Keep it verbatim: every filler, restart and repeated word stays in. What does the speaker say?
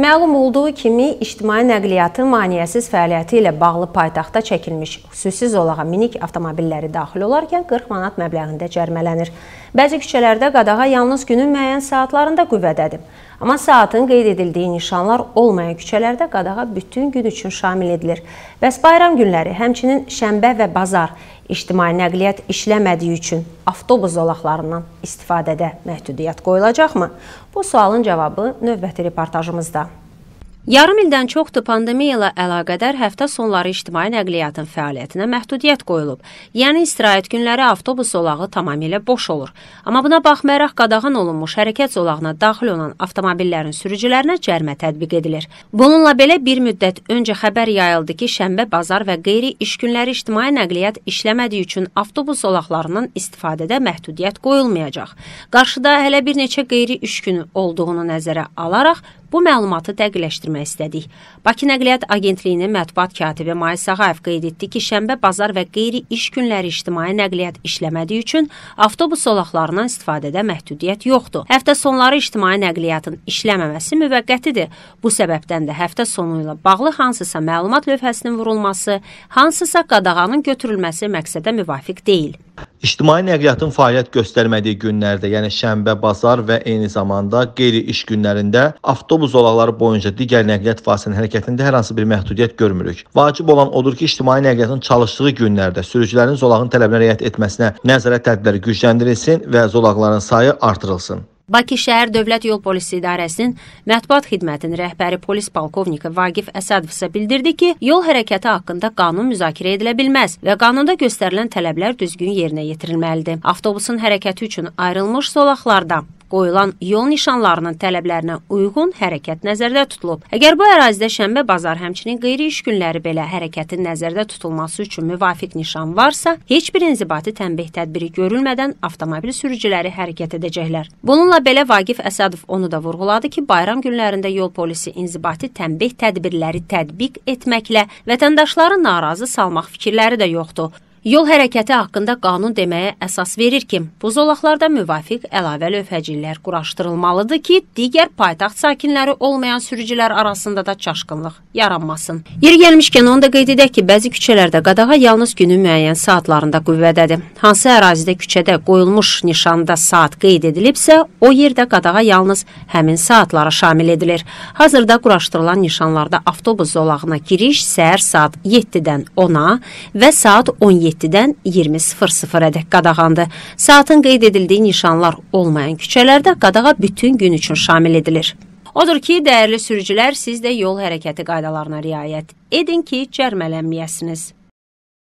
Məlum olduğu kimi, ictimai nəqliyyatın maneəsiz fəaliyyəti ilə bağlı paytaxtda çəkilmiş xüsusi zolağa minik avtomobilləri daxil olarkən qırx manat məbləğində cərmələnir. Bəzi küçələrdə qadağa yalnız günün müəyyən saatlarında qüvvədədir. Amma saatın qeyd edildiyi nişanlar olmayan küçələrdə qadağa bütün gün üçün şamil edilir. Bəs bayram günləri, həmçinin şənbə və bazar ictimai nəqliyyat işləmədiyi üçün avtobus zolaqlarından istifadədə məhdudiyyət qoyulacaqmı? Bu sualın cavabı növbəti reportajımızda. Yarım ildən çoxdur pandemiyayla əlaqədar həftə sonları ictimai nəqliyyatın fəaliyyətinə məhdudiyyət qoyulub. Yəni istirahət günləri avtobus zolağı tamamilə boş olur. Amma buna baxmayaraq qadağan olunmuş hərəkət zolağına daxil olan avtomobillərin sürücülərinə cərimə tətbiq edilir. Bununla belə bir müddət öncə xəbər yayıldı ki, şənbə, bazar və qeyri iş günləri ictimai nəqliyyat işləmədiyi üçün avtobus zolaqlarından istifadədə məhdudiyyət qoyulmayacaq. Qarşıda hələ bir neçə qeyri iş günü olduğunu nəzərə alaraq bu məlumatı dəqiqləşdirmək istədik. Bakı Nəqliyyat Agentliyinin mətbuat katibi Mayıs Ağayev qeyd etdi ki, şənbə, bazar və qeyri-iş günləri ictimai nəqliyyat işləmədiyi üçün avtobus zolaqlarından istifadədə məhdudiyyət yoxdur. Həftə sonları ictimai nəqliyyatın işləməməsi müvəqqətidir. Bu səbəbdən də həftə sonu ilə bağlı hansısa məlumat lövhəsinin vurulması, hansısa qadağanın götürülməsi məqsədə müvafiq deyil. İctimai nəqliyyatın fəaliyyət göstərmədiyi günlərdə, yəni şənbə, bazar və eyni zamanda qeyri-iş günlərində avtobus zolaqları boyunca digər nəqliyyat vasitəsinin hərəkətində hər hansı bir məhdudiyyət görmürük. Vacib olan odur ki, ictimai nəqliyyatın çalışdığı günlərdə sürücülərin zolağın tələbinə riayət etməsinə nəzarət tədbirləri gücləndirilsin və zolaqların sayı artırılsın. Bakı Şəhər Dövlət Yol Polisi İdarəsinin mətbuat xidmətinin rəhbəri polis polkovniki Vagif Əsədov isə bildirdi ki, yol hərəkəti haqqında qanun müzakirə edilə bilməz və qanunda göstərilən tələblər düzgün yerinə yetirilməlidir. Avtobusun hərəkəti üçün ayrılmış zolaqlarda qoyulan yol nişanlarının tələblərinə uyğun hərəkət nəzərdə tutulub. Əgər bu ərazidə şənbə, bazar, həmçinin qeyri-iş günləri belə hərəkətin nəzərdə tutulması üçün müvafiq nişan varsa, heç bir inzibati tənbeh tədbiri görülmədən avtomobil sürücüləri hərəkət edəcəklər. Bununla belə Vagif Əsədov onu da vurğuladı ki, bayram günlərində yol polisi inzibati tənbeh tədbirləri tətbiq etməklə vətəndaşları narazı salmaq fikirləri də yoxdur. Yol hərəkəti haqqında qanun deməyə əsas verir ki, bu zolaqlarda müvafiq əlavə lövhəciklər quraşdırılmalıdır ki, digər paytaxt sakinləri olmayan sürücülər arasında da çaşqınlıq yaranmasın. Yeri gəlmişkən onu da qeyd edək ki, bəzi küçələrdə qadağa yalnız günün müəyyən saatlarında qüvvədədir. Hansı ərazidə küçədə qoyulmuş nişanda saat qeyd edilibsə, o yerdə qadağa yalnız həmin saatlara şamil edilir. Hazırda quraşdırılan nişanlarda avtobus zolağına giriş səhər saat yeddidən ona və saat on yeddidən iyirmi qadağandır. Saatın qeyd edildiyi nişanlar olmayan küçələrdə qadağa bütün gün üçün şamil edilir. Odur ki, dəyərli sürücülər, siz də yol hərəkəti qaydalarına riayət edin ki, cərmələnməyəsiniz.